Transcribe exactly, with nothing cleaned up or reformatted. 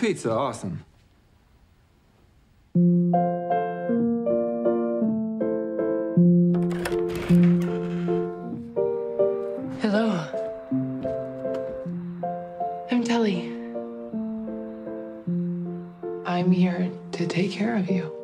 Pizza, awesome. Hello. I'm Tully. I'm here to take care of you.